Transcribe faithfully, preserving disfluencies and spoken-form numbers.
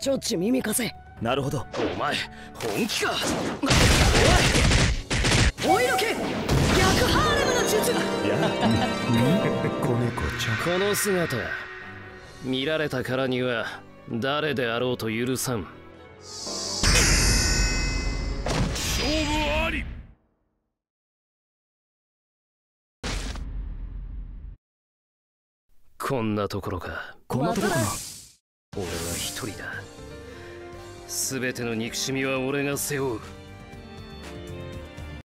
ちょっち耳貸せ。なるほど。お前本気か。おい、追いどけ。逆ハーレムの術だ。いや、子猫ちゃん。この姿見られたからには誰であろうと許さん。勝負あり。こんなところか。こんなところか。俺は一人だ。全ての憎しみは俺が背負う。